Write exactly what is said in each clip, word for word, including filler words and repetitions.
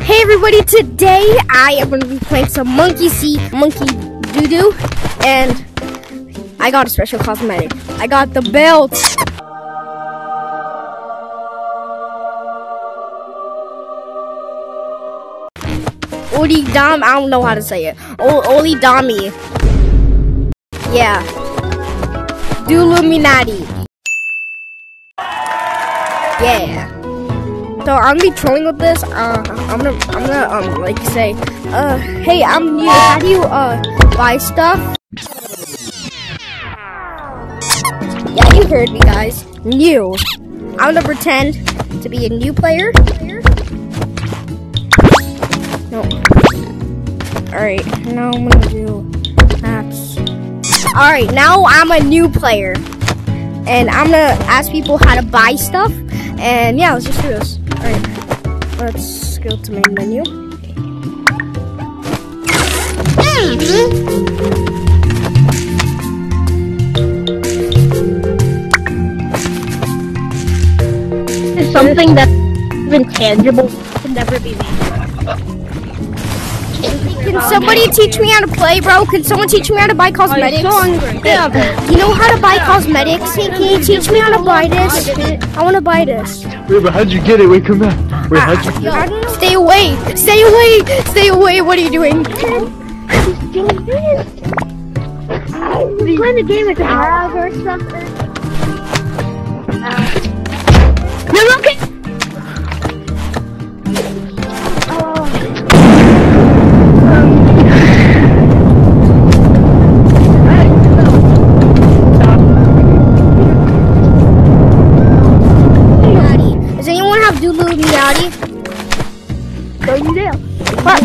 Hey everybody, today I am going to be playing some Monkey See, Monkey Doo Doo, and I got a special cosmetic. I got the belt. Oli Dom, I don't know how to say it. O Oli Domi. Yeah. Dooluminati. Yeah. So I'm gonna be trolling with this. Uh, I'm gonna, I'm gonna, um, like say, uh, hey, I'm new. How do you, uh, buy stuff? Yeah, you heard me, guys. New. I'm gonna pretend to be a new player. No. All right. Now I'm gonna do apps. All right. Now I'm a new player, and I'm gonna ask people how to buy stuff. And yeah, let's just do this. Alright, let's go to main menu. There's something that's intangible can never be made. Can somebody teach me how to play, bro? Can someone teach me how to buy cosmetics? You know how to buy cosmetics? Can you teach me how to buy this? I want to buy this. Wait, but how'd you get it? Wait, come back. Wait, how'd you get it? Stay away! Stay away! Stay away! What are you doing? I'm doing this. We're playing the game with the dog or something. Uh, no, okay. Dooluminati. So you do. What?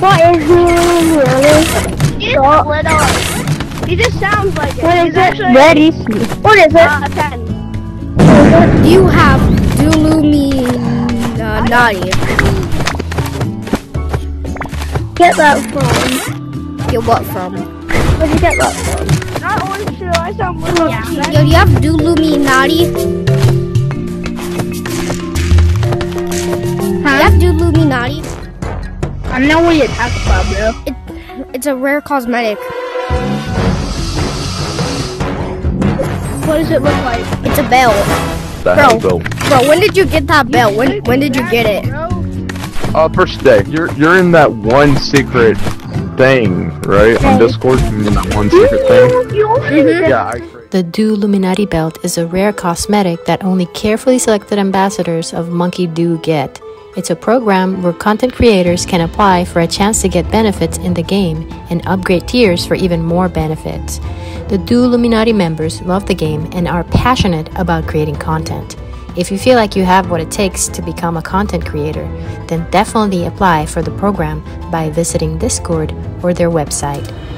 What is Dooluminati? He just split off. He just sounds like it. What is it? Ready? What is it? Uh, a ten. What do you have? Dooluminati. Get that from. Get what from? Where'd you get that from? Not always sure. I sound little. Yeah. Yo, do you have Dooluminati? Dooluminati. I don't know what you're talking about, bro. It, it's a rare cosmetic. What does it look like? It's a bell. Bro, bell. Bro, when did you get that bell? When when did you get it? Uh, first day. You're you're in that one secret thing, right? Okay. On Discord, you're in that one secret thing. Mm-hmm. Yeah. I The Dooluminati belt is a rare cosmetic that only carefully selected ambassadors of Monkey Doo get. It's a program where content creators can apply for a chance to get benefits in the game and upgrade tiers for even more benefits. The Dooluminati members love the game and are passionate about creating content. If you feel like you have what it takes to become a content creator, then definitely apply for the program by visiting Discord or their website.